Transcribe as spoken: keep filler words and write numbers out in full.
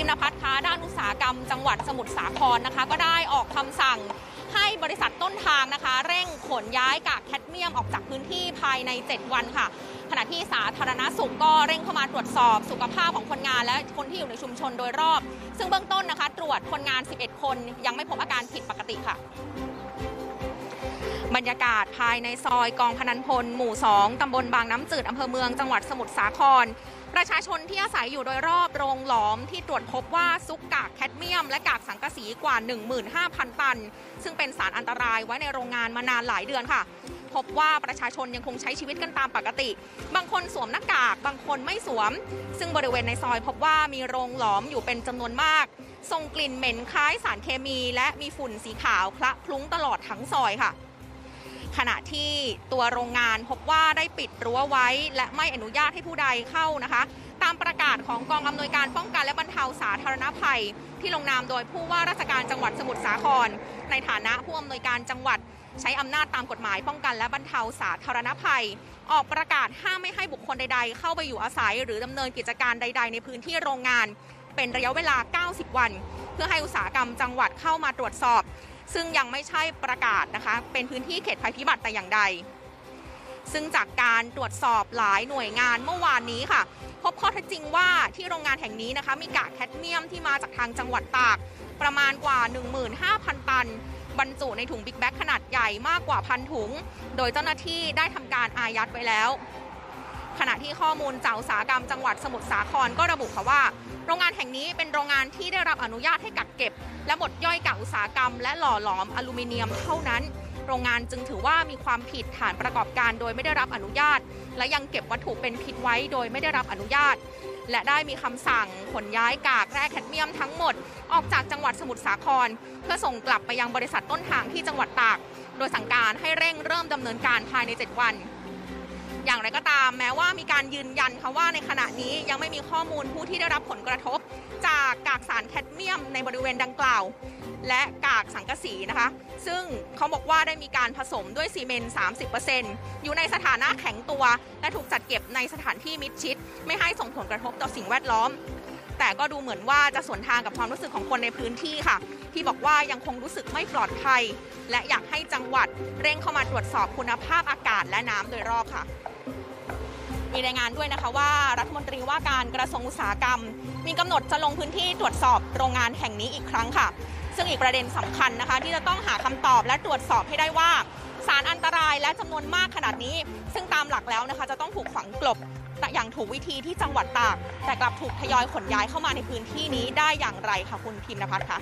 พิมพ์นภัสคะด้านอุตสาหกรรมจังหวัดสมุทรสาครนะคะก็ได้ออกคำสั่งให้บริษัทต้นทางนะคะเร่งขนย้ายกากแคดเมียมออกจากพื้นที่ภายในเจ็ดวันค่ะขณะที่สาธารณสุขก็เร่งเข้ามาตรวจสอบสุขภาพของคนงานและคนที่อยู่ในชุมชนโดยรอบซึ่งเบื้องต้นนะคะตรวจคนงานสิบเอ็ดคนยังไม่พบอาการผิดปกติค่ะบรรยากาศภายในซอยกองพนันพลหมู่สองตำบลบางน้ำจืดอำเภอเมืองจังหวัดสมุทรสาครประชาชนที่อาศัยอยู่โดยรอบโรงหลอมที่ตรวจพบว่าซุกกากแคดเมียมและกากสังกะสีกว่า หนึ่งหมื่นห้าพัน ตันซึ่งเป็นสารอันตรายไว้ในโรงงานมานานหลายเดือนค่ะพบว่าประชาชนยังคงใช้ชีวิตกันตามปกติบางคนสวมหน้ากากบางคนไม่สวมซึ่งบริเวณในซอยพบว่ามีโรงหลอมอยู่เป็นจำนวนมากส่งกลิ่นเหม็นคล้ายสารเคมีและมีฝุ่นสีขาวคละคลุ้งตลอดทั้งซอยค่ะขณะที่ตัวโรงงานพบว่าได้ปิดรั้วไว้และไม่อนุญาตให้ผู้ใดเข้านะคะตามประกาศของกองอำนวยการป้องกันและบรรเทาสาธารณภัยที่ลงนามโดยผู้ว่าราชการจังหวัดสมุทรสาครในฐานะผู้อำนวยการจังหวัดใช้อำนาจตามกฎหมายป้องกันและบรรเทาสาธารณภัยออกประกาศห้ามไม่ให้บุคคลใดๆเข้าไปอยู่อาศัยหรือดำเนินกิจการใดๆในพื้นที่โรงงานเป็นระยะเวลาเก้าสิบวันเพื่อให้อุตสาหกรรมจังหวัดเข้ามาตรวจสอบซึ่งยังไม่ใช่ประกาศนะคะเป็นพื้นที่เขตภัยพิบัติแต่อย่างใดซึ่งจากการตรวจสอบหลายหน่วยงานเมื่อวานนี้ค่ะพบข้อเท็จจริงว่าที่โรงงานแห่งนี้นะคะมีกากแคดเมียมที่มาจากทางจังหวัดตากประมาณกว่า หนึ่งหมื่นห้าพัน ตันบรรจุในถุงบิ๊กแบ็คขนาดใหญ่มากกว่าพันถุงโดยเจ้าหน้าที่ได้ทำการอายัดไว้แล้วขณะที่ข้อมูลจากอุตสาหกรรมจังหวัดสมุทรสาครก็ระบุค่ะว่าโรงงานแห่งนี้เป็นโรงงานที่ได้รับอนุญาตให้กักเก็บและบดย่อยกากอุตสาหกรรมและหล่อหลอมอลูมิเนียมเท่านั้นโรงงานจึงถือว่ามีความผิดฐานประกอบการโดยไม่ได้รับอนุญาตและยังเก็บวัตถุเป็นพิษไว้โดยไม่ได้รับอนุญาตและได้มีคำสั่งขนย้ายกากแร่แคดเมียมทั้งหมดออกจากจังหวัดสมุทรสาครเพื่อส่งกลับไปยังบริษัทต้นทางที่จังหวัดตากโดยสั่งการให้เร่งเริ่มดำเนินการภายในเจ็ดวันอย่างไรก็ตามแม้ว่ามีการยืนยันค่ะว่าในขณะนี้ยังไม่มีข้อมูลผู้ที่ได้รับผลกระทบจากกากสารแคดเมียมในบริเวณดังกล่าวและกากสังกะสีนะคะซึ่งเขาบอกว่าได้มีการผสมด้วยซีเมนต์ สามสิบเปอร์เซ็นต์ อยู่ในสถานะแข็งตัวและถูกจัดเก็บในสถานที่มิดชิดไม่ให้ส่งผลกระทบต่อสิ่งแวดล้อมแต่ก็ดูเหมือนว่าจะสวนทางกับความรู้สึกของคนในพื้นที่ค่ะที่บอกว่ายังคงรู้สึกไม่ปลอดภัยและอยากให้จังหวัดเร่งเข้ามาตรวจสอบคุณภาพอากาศและน้ำโดยรอบค่ะมีรายงานด้วยนะคะว่ารัฐมนตรีว่าการกระทรวงอุตสาหกรรมมีกำหนดจะลงพื้นที่ตรวจสอบโรงงานแห่งนี้อีกครั้งค่ะซึ่งอีกประเด็นสำคัญนะคะที่จะต้องหาคำตอบและตรวจสอบให้ได้ว่าสารอันตรายและจำนวนมากขนาดนี้ซึ่งตามหลักแล้วนะคะจะต้องถูกฝังกลบแต่อย่างถูกวิธีที่จังหวัดตากแต่กลับถูกทยอยขนย้ายเข้ามาในพื้นที่นี้ได้อย่างไรค่ะคุณพิมพ์นภัสคะ